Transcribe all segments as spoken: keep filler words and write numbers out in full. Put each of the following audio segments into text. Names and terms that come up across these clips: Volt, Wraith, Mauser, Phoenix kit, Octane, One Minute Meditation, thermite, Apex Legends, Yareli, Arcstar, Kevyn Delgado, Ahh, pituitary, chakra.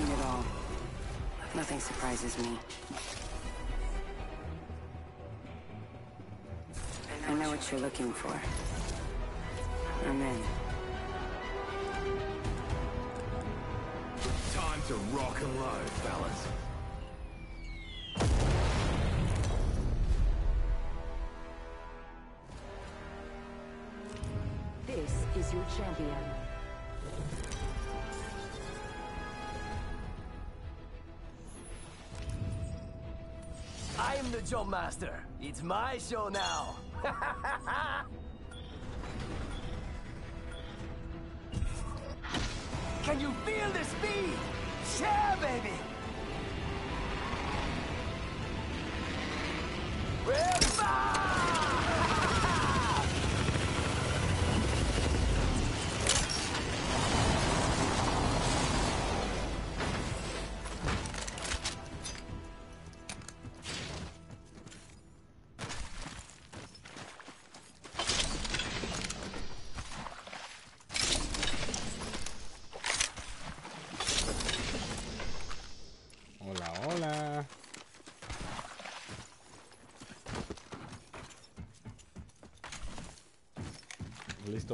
seen it all. Nothing surprises me. I know what you're looking for. I'm in. Time to rock and roll, fellas. This is your champion. I am the job master. It's my show now. Can you feel the speed? Share, baby. Ripper!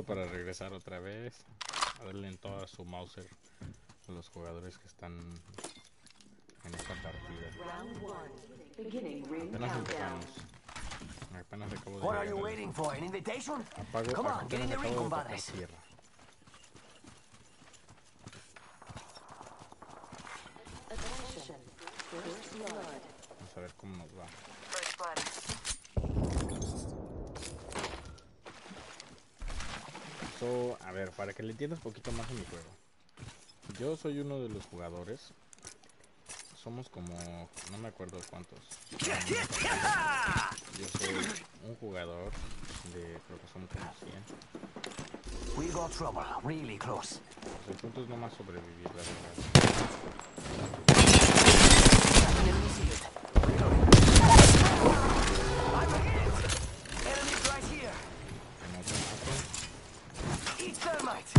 Para regresar otra vez a darle en toda su mauser a los jugadores que están en esta partida. Apenas empezamos. Apenas acabo de apagar la tierra. Vamos a ver cómo nos va. So, a ver, para que le entiendas un poquito más de mi juego. Yo soy uno de los jugadores. Somos como... no me acuerdo cuántos. Yo soy un jugador de... creo que son como cien. We got trouble, really close. Pues el punto es nomás sobrevivir, la verdad. Eat thermite!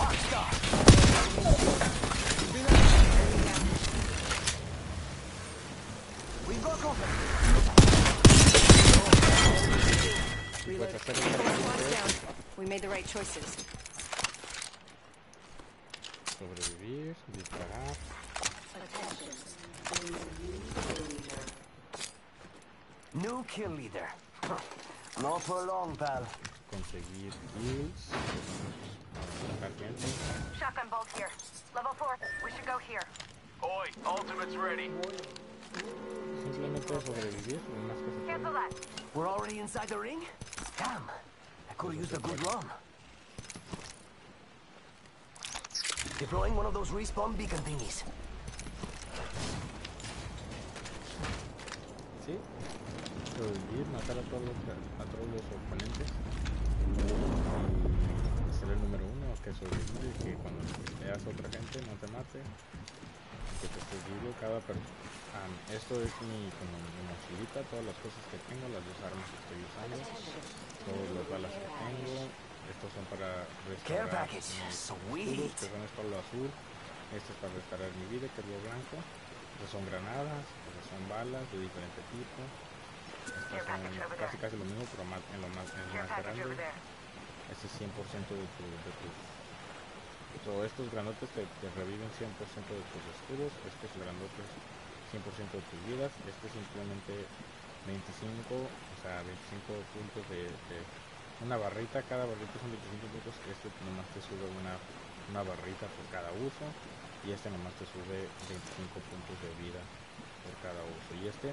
Arcstar! We've got cover! Reload. Down. We made the right choices. Sobrevivir, disparar. New kill leader. Not for long, pal. Conseguir kills. Shotgun bolt here. Level four. We should go here. Oi, ultimate's ready. Cancel that. We're already inside the ring? Damn. I could use a good run. Deploying one of those respawn beacon thingies. Sí. Sobrevivir, matar a todos los, a todos los oponentes. Y ser el número uno, que sobrevive, que cuando veas a otra gente no te mate, que te estés vivo cada persona. Um, esto es mi, como mi mochilita, todas las cosas que tengo, las dos armas que estoy usando, todas las balas que tengo. Estos son para restaurar mi vida, que son esto lo azul. Este es para restaurar mi vida, que es lo blanco. Estas son granadas, estas son balas de diferente tipo. Estas son casi casi lo mismo, pero más, en lo más, en lo más grande. Este es cien por ciento de tu, de tus... So, estos grandotes te, te reviven cien por ciento de tus escudos. Estos grandotes cien por ciento de tus vidas. Este es simplemente veinticinco, o sea, veinticinco puntos de, de... una barrita, cada barrita son veinticinco puntos. Este nomás te sube una, una barrita por cada uso. Y este nomás te sube veinticinco puntos de vida por cada uso. Y este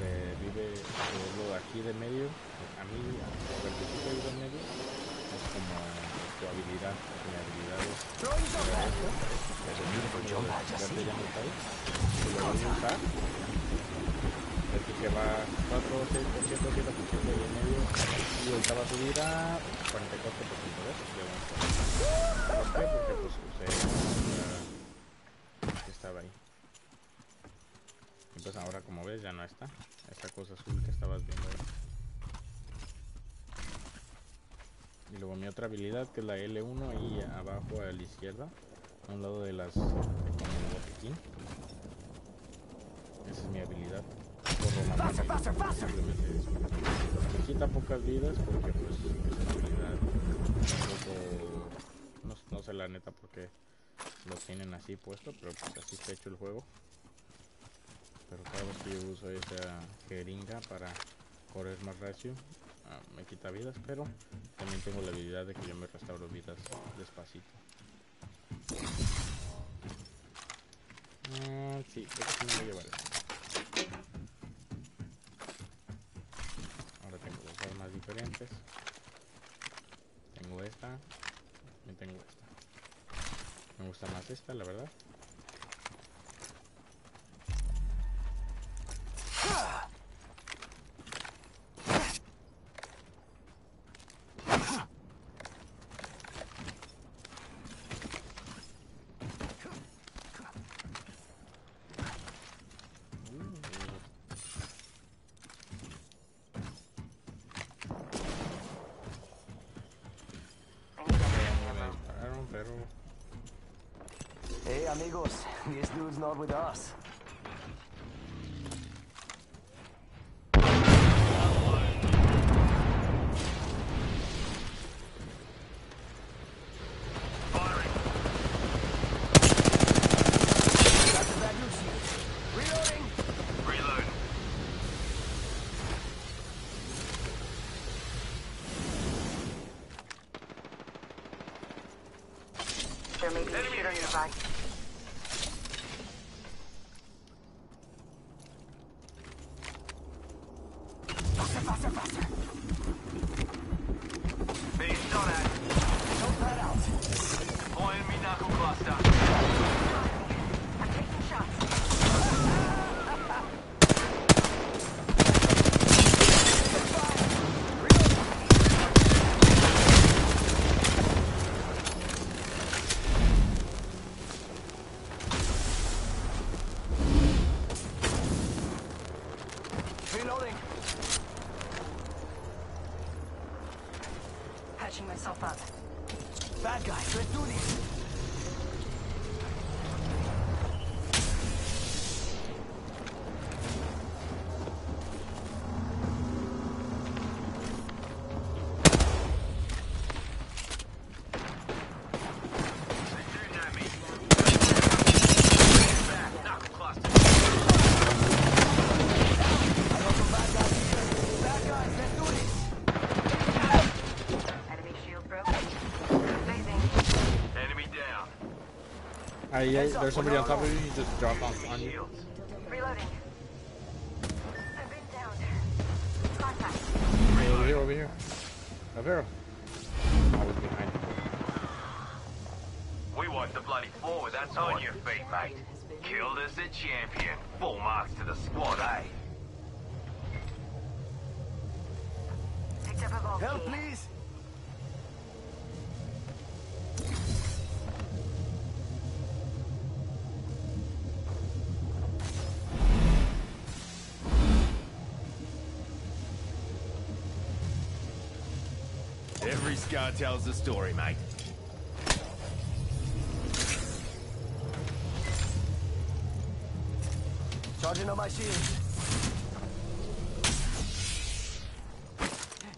revive lo de aquí de medio. A mí, lo que sí te digo en medio es como tu habilidad, mi habilidad es de ya metal. Si lo vas a usar, es que va cuatro, seis por ciento, siete por ciento de medio. Y ahorita va a subir a cuarenta y cuatro por ciento de eso. ¿Por qué? Porque pues usé que estaba ahí. Entonces ahora, como ves, ya no está esta cosa azul que estabas viendo ahí. Y luego mi otra habilidad, que es la L uno, ahí abajo a la izquierda, a un lado de las de aquí. Esa es mi habilidad. Faster, faster, faster. Me quita pocas vidas porque pues esa habilidad poco, no, no sé la neta porque lo tienen así puesto, pero pues así está hecho el juego. Pero cada vez que yo uso esa jeringa para correr más rápido, ah, me quita vidas, pero también tengo la habilidad de que yo me restauro vidas despacito. Ah, sí, creo que sí me voy a llevar esto. Ahora tengo dos armas diferentes. Tengo esta y tengo esta. Me gusta más esta, la verdad. Hey amigos, this dude's not with us. There may be a shooter nearby. Faster, faster, faster! Being shot at. Don't let out. Point me knuckle cluster. I'm taking myself up. Bad guys, let's do this. Uh, yeah, there's somebody on top of you, you just drop off on you. Reloading. I've been down. Contact. Hey, over here, over here. Up here. I was behind you. We wiped the bloody floor with that on your feet, mate. Killed us a champion. Full marks to the squad, eh? Picked up a Volt. Help, please! Every scar tells the story, mate. Charging on my shield.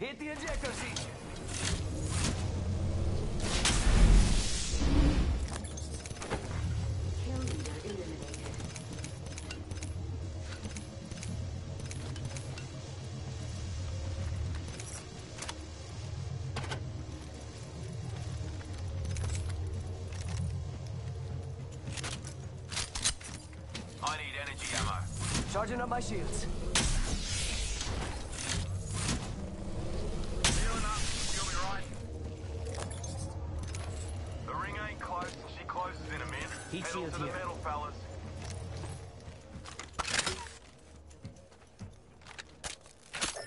Hit the ejector seat. Charging up my shields. Healing up, you'll be right. The ring ain't close, she closes in a minute. Heat pedal to the here. Metal, fellas.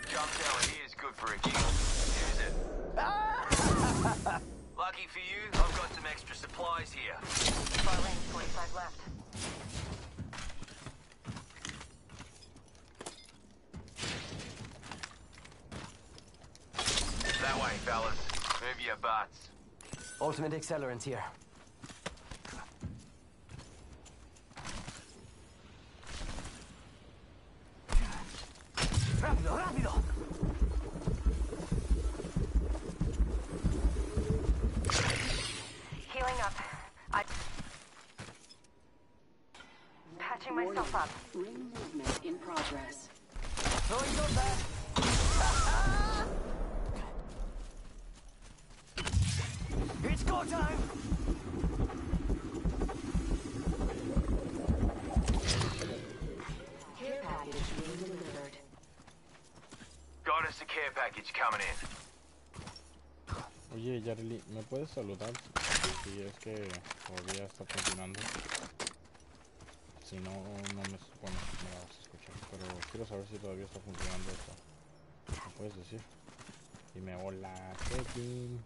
Jump tower here is good for a kill. Use it. Lucky for you, I've got some extra supplies here. Far lane, twenty-five left. That way, fellas. Move your butts. Ultimate accelerant here. ¡Rápido, rápido! Healing up. I... Patching myself up. Ring movement in progress. Throwing your back. It's go time! Care package being delivered. Got us a care package coming in. Oye, Yareli, ¿me puedes saludar? Si es que todavía está funcionando. Si no, no me supone que me vas a escuchar. Pero quiero saber si todavía está funcionando esto. ¿Me puedes decir? Dime hola, Kevin.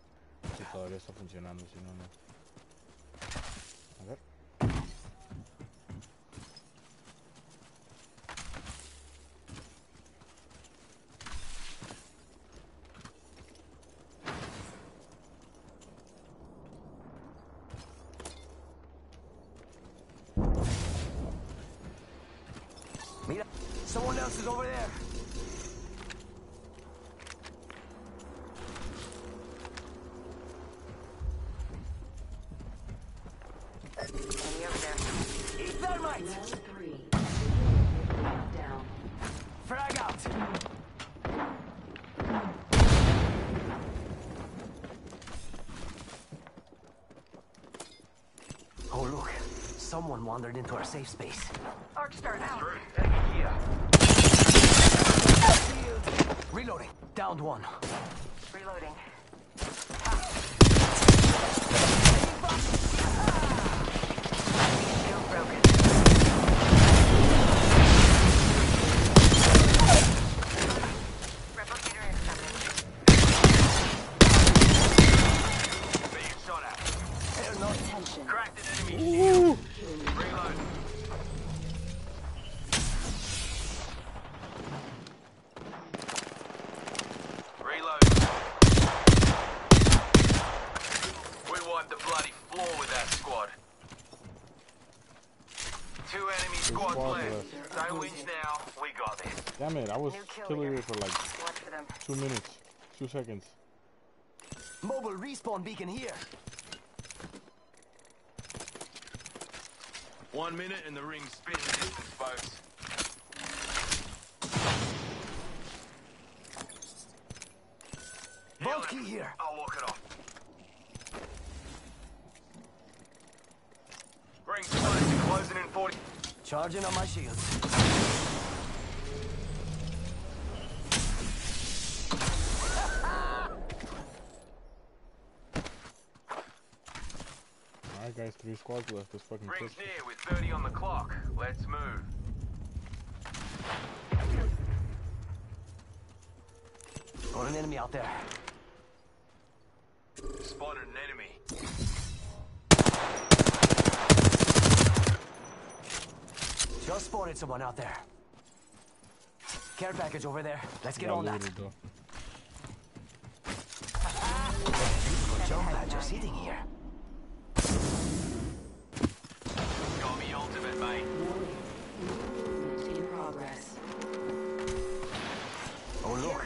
Si todavía está funcionando, si no, no. A ver. Mira, someone else is over there. Someone wandered into our safe space. Arcstar out. Reloading. Downed one. Reloading. Damn it, I was killing it for like two minutes, two seconds. Mobile respawn beacon here. One minute and the ring spinning distance, folks. Volt key here. I'll walk it off. Ring spinning, closing in forty. Charging on my shields. Guys, three squads left. This fucking rings near with thirty on the clock. Let's move. Got an enemy out there. Spotted an enemy. Just spotted someone out there. Care package over there. Let's get yeah, on that. Jump pad just sitting here. Mate. In progress. Oh look.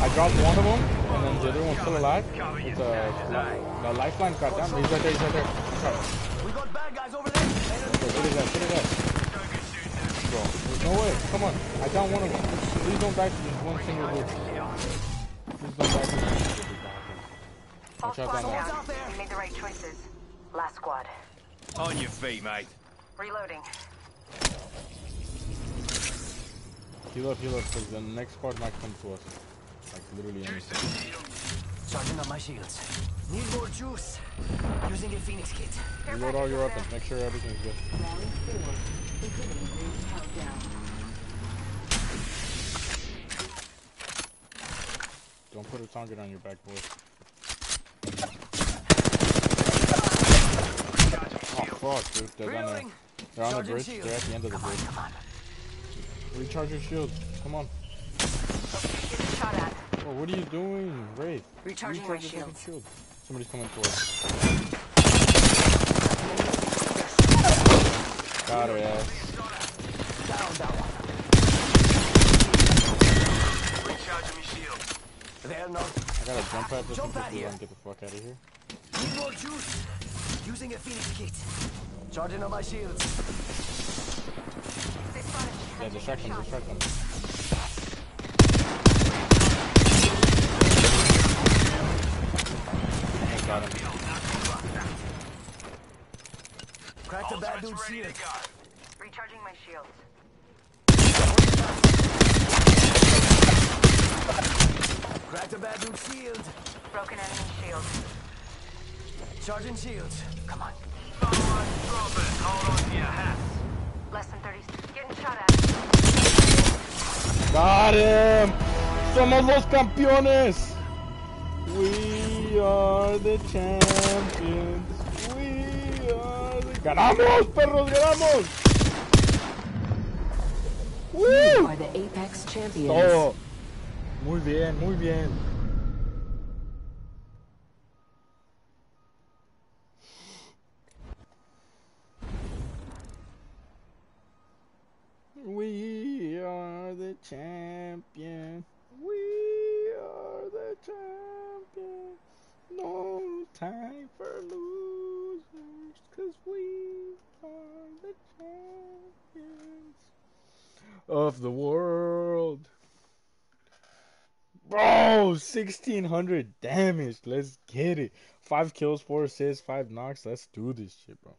I dropped one of them, and then the other one's still alive. It's a uh, the lifeline cut down. He's right there, he's right there. We got bad guys over there. What is that? What is that? Bro, there's no way. Come on. I downed one of them. Please don't die to just one single hit. Please don't die to just one single hit. All squads down. You made the right choices. Last squad. On your feet, mate. Reloading. Heal up, heal up, because the next squad might come to us. Like, literally anything. Charging up my shields. Need more juice. Using a Phoenix kit. Reload all your weapons. Make sure everything's good. Round four. Beginning ring countdown. Don't put a target on your back, boys. Fuck, dude, they're on the, they're on the bridge, shield. They're at the end of the come bridge. On, come on. Recharge your shield, come on. Oh, what are you doing, Wraith? Recharging Recharge my shield. shield. Somebody's coming towards us. caro ya. I gotta jump at this jump and get the fuck out of here. Need more juice. Using a Phoenix kit. Charging on my shields. Yeah, distract them, distract them. I got him. Crack the bad dude's shield. Recharging my shields. Crack the bad dude's shield. Broken enemy shield. Charging shields. Come on. Someone drop it. Hold on to your hats. Less than thirty seconds. Getting shot at. Got him. Somos los campeones. We are the champions. We are the... Ganamos, perros, ganamos. Woo! You are the Apex champions. Oh. Muy bien, muy bien. We are the champion. We are the champion. No time for losers, 'cause we are the champions of the world. Bro, sixteen hundred damage. Let's get it. Five kills, four assists, five knocks. Let's do this shit, bro.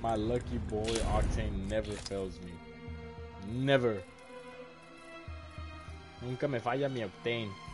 My lucky boy Octane never fails me. Never. Nunca me falla mi Octane.